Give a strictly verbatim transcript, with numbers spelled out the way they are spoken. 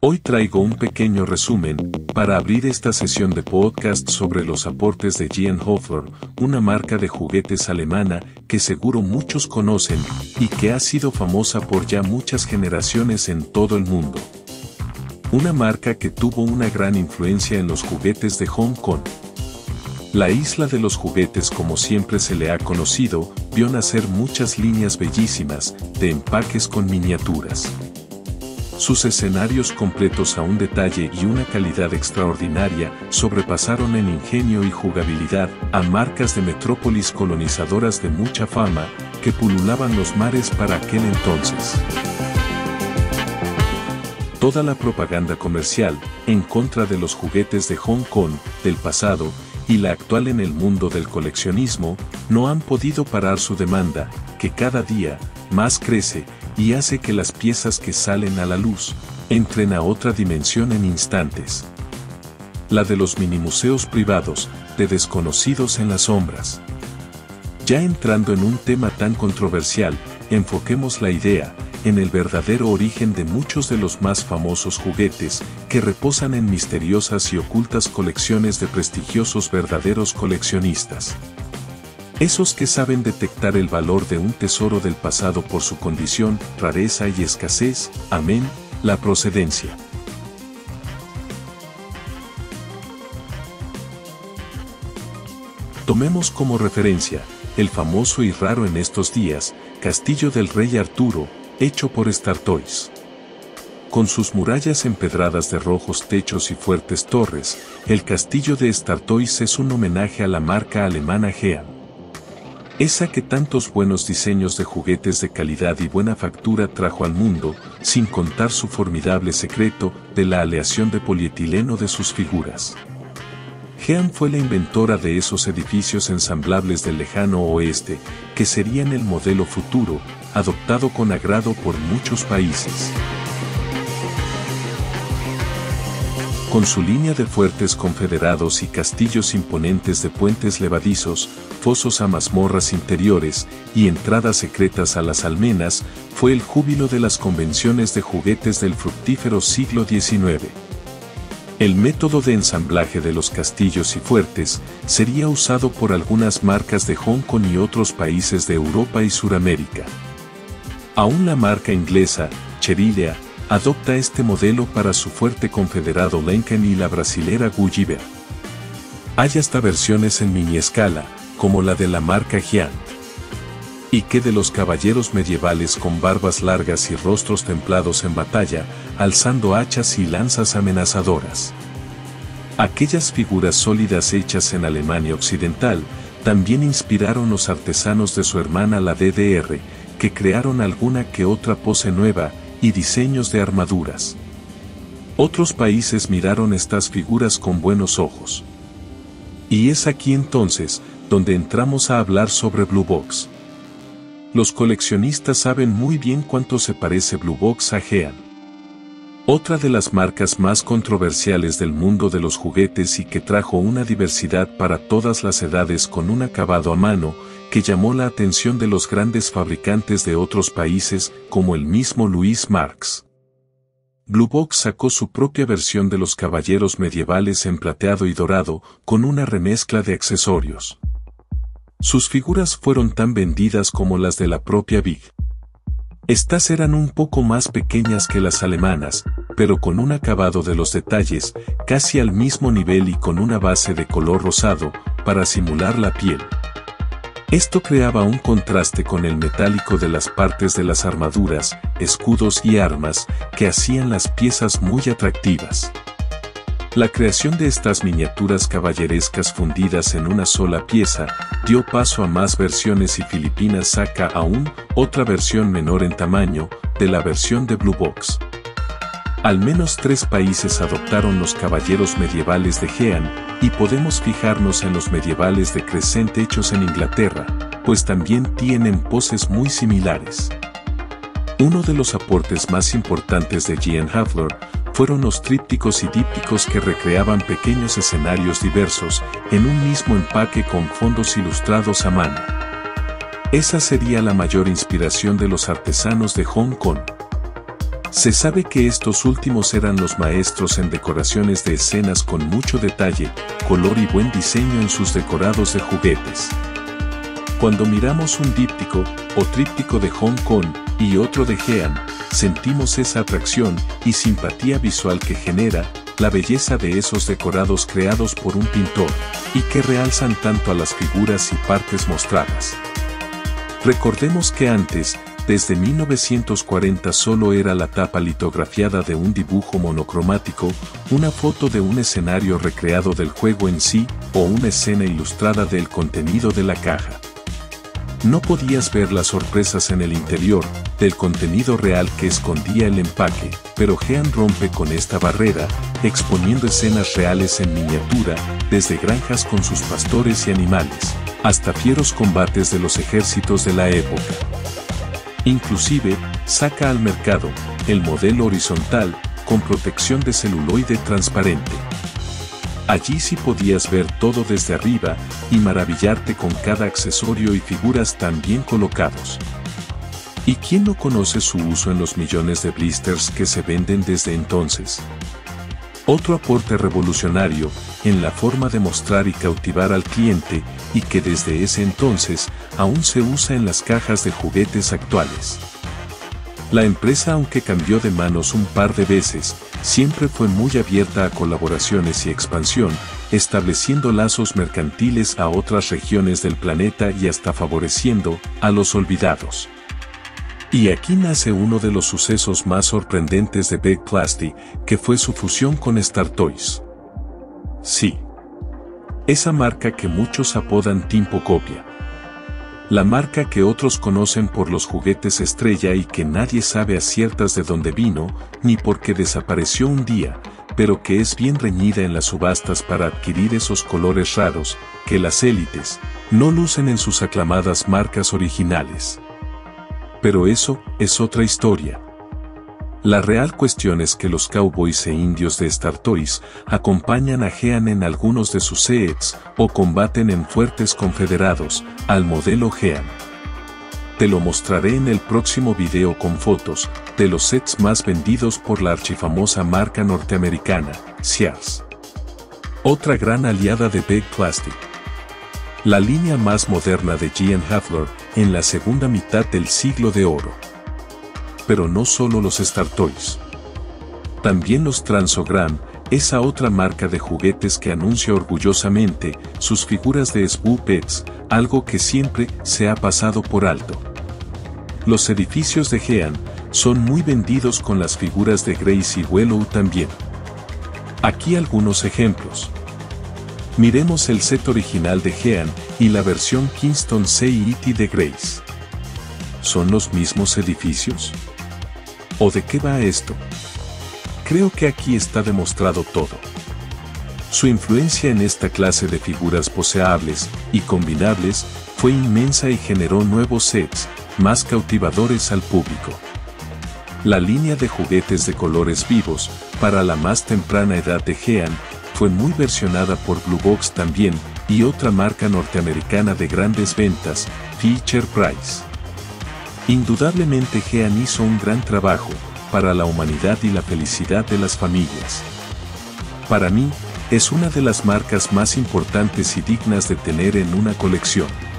Hoy traigo un pequeño resumen, para abrir esta sesión de podcast sobre los aportes de Jean Hoefler, una marca de juguetes alemana que seguro muchos conocen y que ha sido famosa por ya muchas generaciones en todo el mundo. Una marca que tuvo una gran influencia en los juguetes de Hong Kong. La isla de los juguetes, como siempre se le ha conocido, vio nacer muchas líneas bellísimas de empaques con miniaturas. Sus escenarios completos a un detalle y una calidad extraordinaria sobrepasaron en ingenio y jugabilidad a marcas de metrópolis colonizadoras de mucha fama que pululaban los mares para aquel entonces. Toda la propaganda comercial en contra de los juguetes de Hong Kong del pasado y la actual en el mundo del coleccionismo no han podido parar su demanda, que cada día más crece y hace que las piezas que salen a la luz entren a otra dimensión en instantes. La de los minimuseos privados, de desconocidos en las sombras. Ya entrando en un tema tan controversial, enfoquemos la idea en el verdadero origen de muchos de los más famosos juguetes que reposan en misteriosas y ocultas colecciones de prestigiosos verdaderos coleccionistas. Esos que saben detectar el valor de un tesoro del pasado por su condición, rareza y escasez, amén, la procedencia. Tomemos como referencia el famoso y raro en estos días, Castillo del Rey Arturo, hecho por Star Toys. Con sus murallas empedradas de rojos techos y fuertes torres, el castillo de Star Toys es un homenaje a la marca alemana Gea. Esa que tantos buenos diseños de juguetes de calidad y buena factura trajo al mundo, sin contar su formidable secreto de la aleación de polietileno de sus figuras. Jean fue la inventora de esos edificios ensamblables del lejano oeste, que serían el modelo futuro, adoptado con agrado por muchos países. Con su línea de fuertes confederados y castillos imponentes de puentes levadizos, fosos a mazmorras interiores y entradas secretas a las almenas, fue el júbilo de las convenciones de juguetes del fructífero siglo diecinueve. El método de ensamblaje de los castillos y fuertes sería usado por algunas marcas de Hong Kong y otros países de Europa y Suramérica. Aún la marca inglesa, Cherilea, adopta este modelo para su fuerte confederado Lenken y la brasilera Gulliver. Hay hasta versiones en mini escala, como la de la marca Giant. Y que de los caballeros medievales con barbas largas y rostros templados en batalla, alzando hachas y lanzas amenazadoras. Aquellas figuras sólidas hechas en Alemania Occidental, también inspiraron los artesanos de su hermana la D D R, que crearon alguna que otra pose nueva, y diseños de armaduras. Otros países miraron estas figuras con buenos ojos. Y es aquí entonces, donde entramos a hablar sobre Blue Box. Los coleccionistas saben muy bien cuánto se parece Blue Box a Heian. Otra de las marcas más controversiales del mundo de los juguetes y que trajo una diversidad para todas las edades con un acabado a mano, que llamó la atención de los grandes fabricantes de otros países, como el mismo Luis Marx. Blue Box sacó su propia versión de los caballeros medievales en plateado y dorado, con una remezcla de accesorios. Sus figuras fueron tan vendidas como las de la propia Big. Estas eran un poco más pequeñas que las alemanas, pero con un acabado de los detalles, casi al mismo nivel y con una base de color rosado, para simular la piel. Esto creaba un contraste con el metálico de las partes de las armaduras, escudos y armas, que hacían las piezas muy atractivas. La creación de estas miniaturas caballerescas fundidas en una sola pieza, dio paso a más versiones y Filipinas saca aún otra versión menor en tamaño, de la versión de Blue Box. Al menos tres países adoptaron los caballeros medievales de Heian, y podemos fijarnos en los medievales de Crescent hechos en Inglaterra, pues también tienen poses muy similares. Uno de los aportes más importantes de Jean Hoefler fueron los trípticos y dípticos que recreaban pequeños escenarios diversos, en un mismo empaque con fondos ilustrados a mano. Esa sería la mayor inspiración de los artesanos de Hong Kong. Se sabe que estos últimos eran los maestros en decoraciones de escenas con mucho detalle, color y buen diseño en sus decorados de juguetes. Cuando miramos un díptico o tríptico de Hong Kong y otro de Heian, sentimos esa atracción y simpatía visual que genera la belleza de esos decorados creados por un pintor y que realzan tanto a las figuras y partes mostradas. Recordemos que antes, desde mil novecientos cuarenta solo era la tapa litografiada de un dibujo monocromático, una foto de un escenario recreado del juego en sí, o una escena ilustrada del contenido de la caja. No podías ver las sorpresas en el interior, del contenido real que escondía el empaque, pero Heian rompe con esta barrera, exponiendo escenas reales en miniatura, desde granjas con sus pastores y animales, hasta fieros combates de los ejércitos de la época. Inclusive, saca al mercado el modelo horizontal con protección de celuloide transparente. Allí sí podías ver todo desde arriba y maravillarte con cada accesorio y figuras tan bien colocados. ¿Y quién no conoce su uso en los millones de blisters que se venden desde entonces? Otro aporte revolucionario en la forma de mostrar y cautivar al cliente, y que desde ese entonces aún se usa en las cajas de juguetes actuales. La empresa, aunque cambió de manos un par de veces, siempre fue muy abierta a colaboraciones y expansión, estableciendo lazos mercantiles a otras regiones del planeta y hasta favoreciendo a los olvidados. Y aquí nace uno de los sucesos más sorprendentes de Big Plasty, que fue su fusión con Star Toys. Sí. Esa marca que muchos apodan Timpocopia. La marca que otros conocen por los juguetes estrella y que nadie sabe a ciertas de dónde vino, ni por qué desapareció un día, pero que es bien reñida en las subastas para adquirir esos colores raros, que las élites no lucen en sus aclamadas marcas originales. Pero eso es otra historia. La real cuestión es que los cowboys e indios de Star Toys acompañan a Heian en algunos de sus C E Ts o combaten en fuertes confederados al modelo Heian. Te lo mostraré en el próximo video con fotos de los sets más vendidos por la archifamosa marca norteamericana, Sears. Otra gran aliada de Big Plasty. La línea más moderna de Jean Hoefler en la segunda mitad del siglo de oro. Pero no solo los Star Toys. También los Transogram, esa otra marca de juguetes que anuncia orgullosamente sus figuras de Spoo Pets, algo que siempre se ha pasado por alto. Los edificios de Heian son muy vendidos con las figuras de Grace y Wellow también. Aquí algunos ejemplos. Miremos el set original de Heian y la versión Kingston C E T de Grace. ¿Son los mismos edificios? ¿O de qué va esto? Creo que aquí está demostrado todo. Su influencia en esta clase de figuras poseables y combinables fue inmensa y generó nuevos sets, más cautivadores al público. La línea de juguetes de colores vivos, para la más temprana edad de Heian, fue muy versionada por Blue Box también, y otra marca norteamericana de grandes ventas, Fisher Price. Indudablemente Heian hizo un gran trabajo para la humanidad y la felicidad de las familias. Para mí, es una de las marcas más importantes y dignas de tener en una colección.